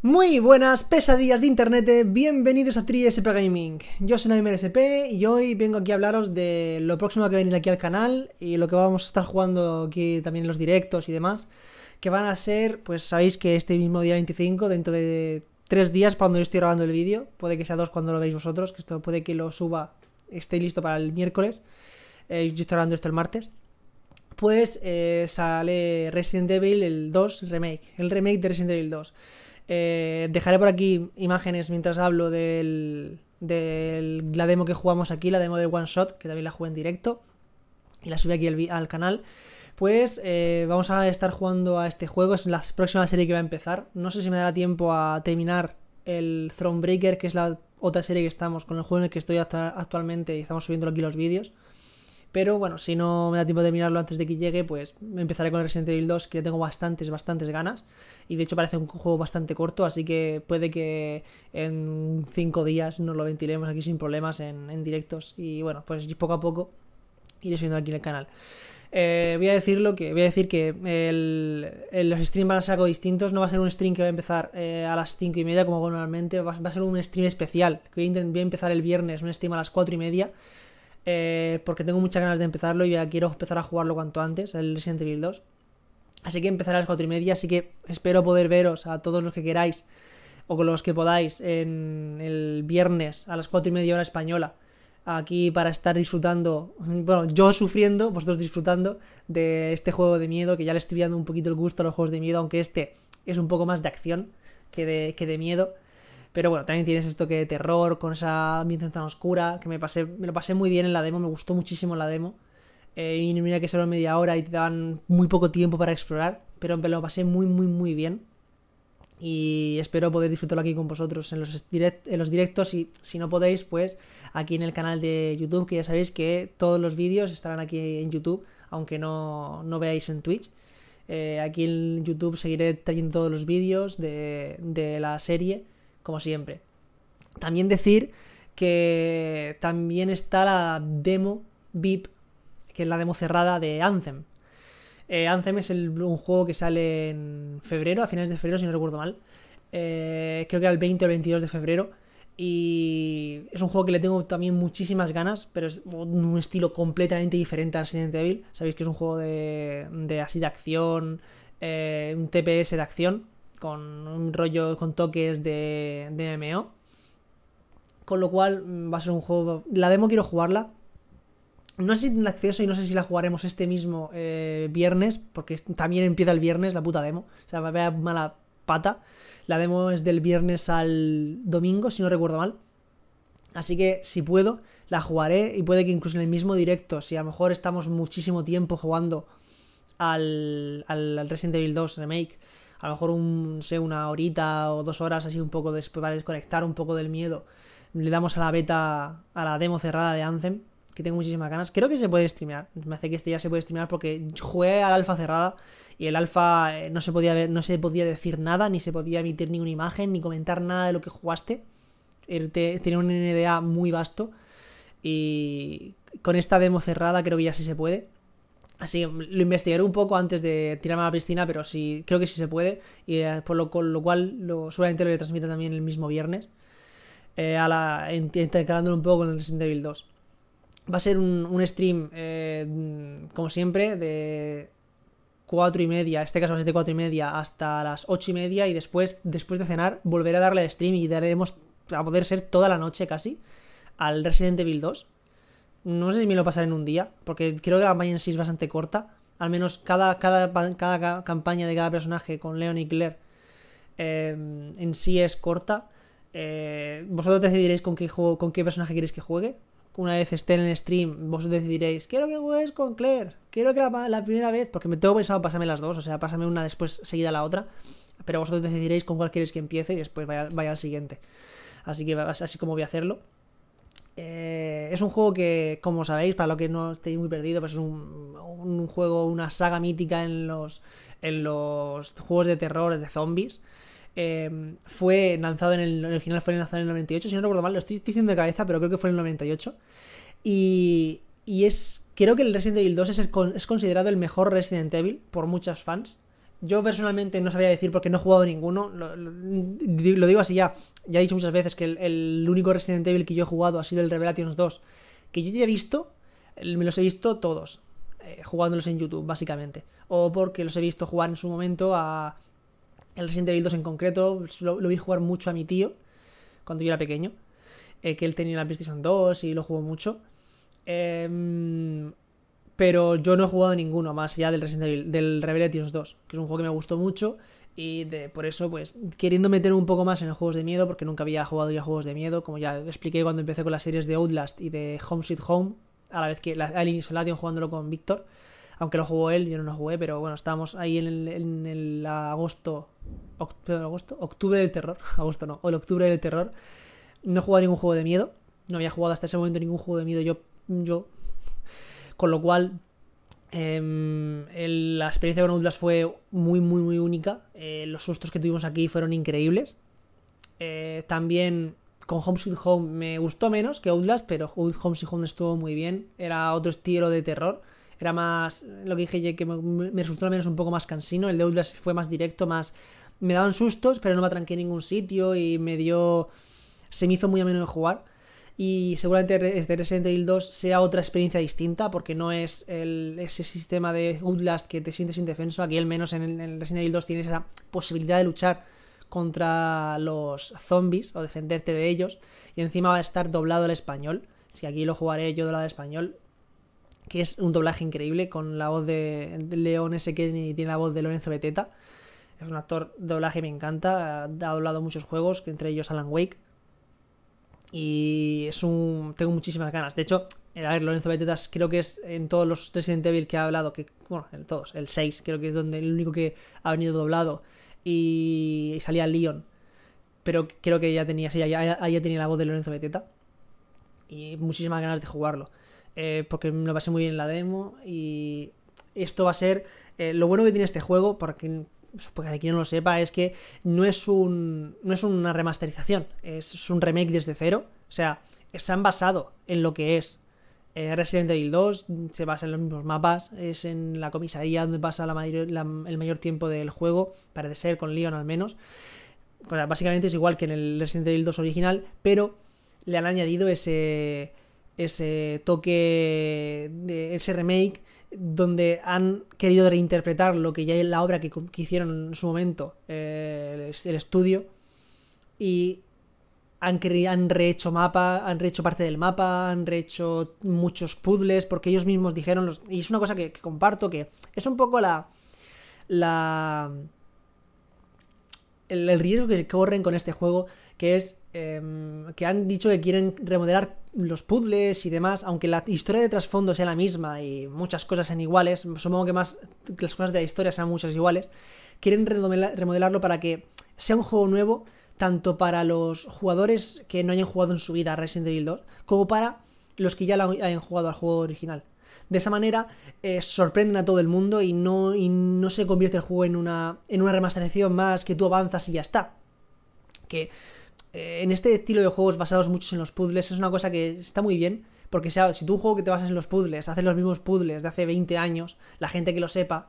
Muy buenas pesadillas de internet, bienvenidos a TriSP Gaming. Yo soy NightmareSP y hoy vengo aquí a hablaros de lo próximo que venir aquí al canal y lo que vamos a estar jugando aquí también en los directos y demás, que van a ser, pues sabéis que este mismo día 25, dentro de 3 días para cuando yo estoy grabando el vídeo, puede que sea 2 cuando lo veis vosotros, que esto puede que lo suba, esté listo para el miércoles, yo estoy grabando esto el martes. Pues sale Resident Evil el 2 Remake, el remake de Resident Evil 2. Dejaré por aquí imágenes mientras hablo de la demo que jugamos aquí, la demo del One Shot, que también la jugué en directo y la subí aquí al canal. Pues vamos a estar jugando a este juego, es la próxima serie que va a empezar. No sé si me dará tiempo a terminar el Thronebreaker, que es la otra serie que estamos, con el juego en el que estoy actualmente y estamos subiendo aquí los vídeos. Pero bueno, si no me da tiempo de terminarlo antes de que llegue, pues empezaré con el Resident Evil 2, que ya tengo bastantes ganas. Y de hecho parece un juego bastante corto, así que puede que en 5 días nos lo ventilemos aquí sin problemas en directos. Y bueno, pues poco a poco iré subiendo aquí en el canal. Voy a decir que los streams van a ser algo distintos. No va a ser un stream que va a empezar a las 5:30 como normalmente. Va a ser un stream especial, que voy a empezar el viernes, un stream a las 4:30. Porque tengo muchas ganas de empezarlo y ya quiero empezar a jugarlo cuanto antes, el Resident Evil 2. Así que empezaré a las 4:30, así que espero poder veros a todos los que queráis o con los que podáis en el viernes a las 4:30 hora española, aquí para estar disfrutando, bueno, yo sufriendo, vosotros disfrutando de este juego de miedo, que ya le estoy dando un poquito el gusto a los juegos de miedo, aunque este es un poco más de acción que de miedo. Pero bueno, también tienes esto que de terror, con esa ambiente tan oscura, que me lo pasé muy bien en la demo, me gustó muchísimo la demo. Y mira que solo media hora y te dan muy poco tiempo para explorar, pero me lo pasé muy bien. Y espero poder disfrutarlo aquí con vosotros en los directos, y si no podéis, pues aquí en el canal de YouTube, que ya sabéis que todos los vídeos estarán aquí en YouTube, aunque no veáis en Twitch. Aquí en YouTube seguiré trayendo todos los vídeos de la serie, como siempre. También decir que también está la demo VIP, que es la demo cerrada de Anthem. Anthem es un juego que sale en febrero, a finales de febrero, si no recuerdo mal. Creo que era el 20 o 22 de febrero. Y es un juego que le tengo también muchísimas ganas, pero es un estilo completamente diferente a Resident Evil. Sabéis que es un juego de acción, un TPS de acción, con un rollo, con toques de MMO, con lo cual va a ser un juego. La demo quiero jugarla, no sé si tiene acceso y no sé si la jugaremos este mismo viernes, porque también empieza el viernes la puta demo, o sea, me vea mala pata, la demo es del viernes al domingo, si no recuerdo mal, así que si puedo la jugaré, y puede que incluso en el mismo directo, si a lo mejor estamos muchísimo tiempo jugando al Resident Evil 2 Remake, a lo mejor una horita o 2 horas, así un poco después, para desconectar un poco del miedo, le damos a la beta, a la demo cerrada de Anthem, que tengo muchísimas ganas. Creo que se puede streamear, me hace que este ya se puede streamear, porque jugué al alfa cerrada y el alfa no se podía decir nada, ni se podía emitir ninguna imagen, ni comentar nada de lo que jugaste. Tenía un NDA muy vasto, y con esta demo cerrada creo que ya sí se puede. Así que lo investigaré un poco antes de tirarme a la piscina, pero sí, creo que sí se puede. Y con lo cual seguramente lo retransmita también el mismo viernes, intercalándolo un poco con el Resident Evil 2. Va a ser un stream, como siempre, de 4:30, en este caso va a ser de 4:30 hasta las 8:30, y después de cenar volveré a darle al stream y daremos a poder ser toda la noche casi al Resident Evil 2. No sé si me lo pasaré en un día, porque creo que la campaña en sí es bastante corta. Al menos cada campaña de cada personaje con Leon y Claire en sí es corta. Vosotros decidiréis con qué personaje queréis que juegue. Una vez esté en el stream, vosotros decidiréis, quiero que juegues con Claire, quiero que la primera vez, porque me tengo pensado pasarme las dos, o sea, pásame una después seguida a la otra. Pero vosotros decidiréis con cuál queréis que empiece y después vaya al siguiente. Así que así como voy a hacerlo. Es un juego que, como sabéis, para los que no estéis muy perdidos, pues es un juego, una saga mítica en los juegos de terror de zombies. Fue lanzado en el original, fue lanzado en el 98, si no recuerdo mal, lo estoy diciendo de cabeza, pero creo que fue en el 98. Y creo que el Resident Evil 2 es considerado el mejor Resident Evil por muchos fans. Yo personalmente no sabía decir porque no he jugado ninguno. Lo digo así ya. Ya he dicho muchas veces que el único Resident Evil que yo he jugado ha sido el Revelations 2. Que yo ya he visto, me los he visto todos. Jugándolos en YouTube, básicamente. O porque los he visto jugar en su momento a... El Resident Evil 2 en concreto, lo vi jugar mucho a mi tío, cuando yo era pequeño. Que él tenía la PlayStation 2 y lo jugó mucho. Pero yo no he jugado ninguno más allá del Resident Evil, del Revelations 2, que es un juego que me gustó mucho y por eso, pues, queriendo meter un poco más en los juegos de miedo, porque nunca había jugado ya juegos de miedo, como ya expliqué cuando empecé con las series de Outlast y de Home Sweet Home, a la vez que Alien Isolation jugándolo con Víctor, aunque lo jugó él, yo no lo jugué, pero bueno, estábamos ahí en el octubre del terror, el octubre del terror. No he jugado ningún juego de miedo, no había jugado hasta ese momento ningún juego de miedo yo. Con lo cual, la experiencia con Outlast fue muy, muy, muy única. Los sustos que tuvimos aquí fueron increíbles. También con Home Sweet Home me gustó menos que Outlast, pero Home Sweet Home estuvo muy bien. Era otro estilo de terror. Era más, lo que dije, que me resultó al menos un poco más cansino. El de Outlast fue más directo, más... Me daban sustos, pero no me atranqué en ningún sitio y me dio... Se me hizo muy ameno de jugar. Y seguramente este Resident Evil 2 sea otra experiencia distinta, porque no es ese sistema de Outlast que te sientes indefenso. Aquí al menos en Resident Evil 2 tienes esa posibilidad de luchar contra los zombies o defenderte de ellos. Y encima va a estar doblado al español. Si aquí lo jugaré yo doblado al español, que es un doblaje increíble con la voz de León S. Kennedy, tiene la voz de Lorenzo Beteta. Es un actor de doblaje, me encanta. Ha doblado muchos juegos, entre ellos Alan Wake. Y es un... Tengo muchísimas ganas. De hecho, a ver, Lorenzo Beteta creo que es en todos los Resident Evil que ha hablado, que bueno, en todos, el 6 creo que es donde el único que ha venido doblado y salía Leon. Pero creo que ya tenía, sí, ya tenía la voz de Lorenzo Beteta. Y muchísimas ganas de jugarlo. Porque me lo pasé muy bien en la demo. Y esto va a ser... lo bueno que tiene este juego, para quien no lo sepa, es que no es una remasterización, es un remake desde cero. O sea, se han basado en lo que es Resident Evil 2, se basa en los mismos mapas, es en la comisaría donde pasa el mayor tiempo del juego, parece ser, con Leon al menos. O sea, básicamente es igual que en el Resident Evil 2 original, pero le han añadido ese toque, ese remake, donde han querido reinterpretar lo que ya es la obra que hicieron en su momento el estudio, y han rehecho mapa, han rehecho parte del mapa, han rehecho muchos puzzles, porque ellos mismos dijeron y es una cosa que comparto, que es un poco el riesgo que corren con este juego, que es que han dicho que quieren remodelar los puzzles y demás, aunque la historia de trasfondo sea la misma y muchas cosas sean iguales, supongo que más que las cosas de la historia sean muchas iguales, quieren remodelarlo para que sea un juego nuevo, tanto para los jugadores que no hayan jugado en su vida a Resident Evil 2, como para los que ya lo hayan jugado al juego original. De esa manera sorprenden a todo el mundo y no se convierte el juego en una remasterización más que tú avanzas y ya está. Que... en este estilo de juegos basados muchos en los puzzles es una cosa que está muy bien, porque si tú un juego que te basas en los puzzles, haces los mismos puzzles de hace 20 años, la gente que lo sepa,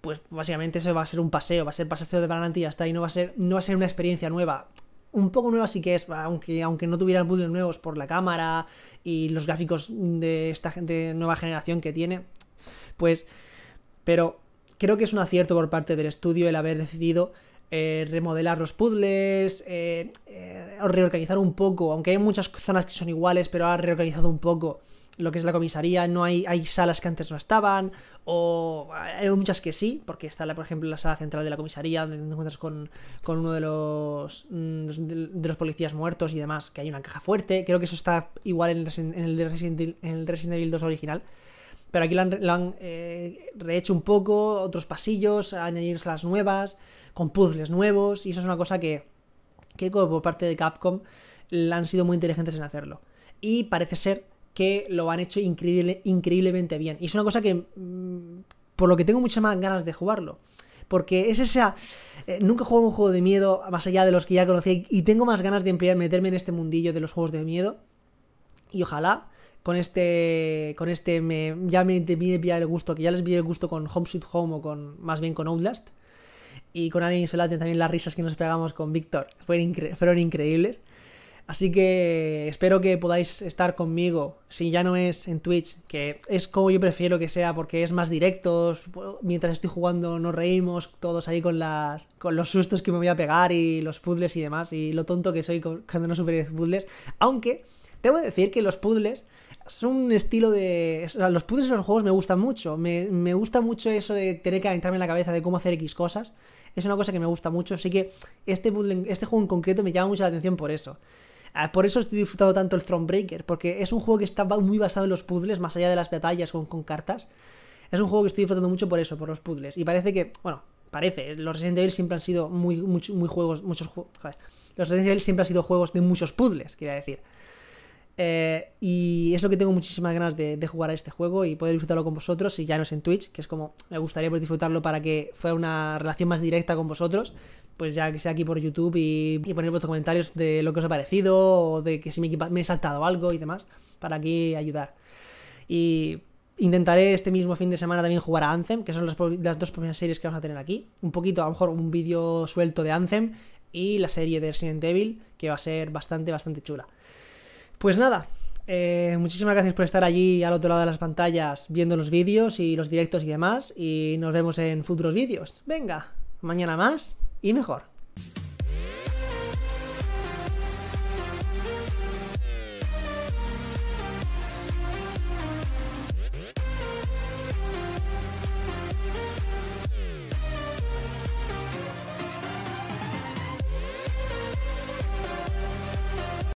pues básicamente eso va a ser un paseo, va a ser paseo de banana y ya está, y no va a ser una experiencia nueva. Un poco nueva sí que es, aunque no tuvieran puzzles nuevos por la cámara y los gráficos de esta gente nueva generación que tiene, pues... Pero creo que es un acierto por parte del estudio el haber decidido... remodelar los puzzles, reorganizar un poco, aunque hay muchas zonas que son iguales, pero ha reorganizado un poco lo que es la comisaría. No hay salas que antes no estaban, o hay muchas que sí, porque está por ejemplo la sala central de la comisaría, donde te encuentras con uno de los policías muertos y demás, que hay una caja fuerte. Creo que eso está igual en el Resident Evil 2 original, pero aquí lo han rehecho un poco, otros pasillos, añadir salas nuevas con puzzles nuevos, y eso es una cosa que por parte de Capcom han sido muy inteligentes en hacerlo. Y parece ser que lo han hecho increíblemente bien. Y es una cosa que, por lo que tengo muchas más ganas de jugarlo. Porque es esa... nunca he jugado un juego de miedo más allá de los que ya conocía, y tengo más ganas de meterme en este mundillo de los juegos de miedo. Y ojalá con este ya me pide pillar el gusto, que ya les pillé el gusto con Home Sweet Home, o con más bien con Outlast. y con Alien Isolation también las risas que nos pegamos con Víctor fueron increíbles. Así que espero que podáis estar conmigo, si ya no es en Twitch, que es como yo prefiero que sea porque es más directos, mientras estoy jugando nos reímos todos ahí con los sustos que me voy a pegar y los puzzles y demás, y lo tonto que soy cuando no superé puzzles, aunque debo decir que los puzzles son un estilo de... O sea, los puzzles en los juegos me gustan mucho, me gusta mucho eso de tener que aventarme en la cabeza de cómo hacer X cosas, es una cosa que me gusta mucho, así que este juego en concreto me llama mucho la atención por eso. Por eso estoy disfrutando tanto el Thronebreaker, porque es un juego que está muy basado en los puzzles, más allá de las batallas con cartas. Es un juego que estoy disfrutando mucho por eso, por los puzzles. Y parece que, bueno, los Resident Evil siempre han sido Los Resident Evil siempre han sido juegos de muchos puzzles, quería decir. Y es lo que tengo muchísimas ganas de jugar a este juego y poder disfrutarlo con vosotros, si ya no es en Twitch, que es como me gustaría poder disfrutarlo para que fuera una relación más directa con vosotros, pues ya que sea aquí por YouTube y poner vuestros comentarios de lo que os ha parecido o de que si me he saltado algo y demás, para aquí ayudar. Y intentaré este mismo fin de semana también jugar a Anthem, que son las dos primeras series que vamos a tener aquí, un poquito, a lo mejor un vídeo suelto de Anthem y la serie de Resident Evil, que va a ser bastante chula. Pues nada, muchísimas gracias por estar allí al otro lado de las pantallas viendo los vídeos y los directos y demás, y nos vemos en futuros vídeos. Venga, mañana más y mejor.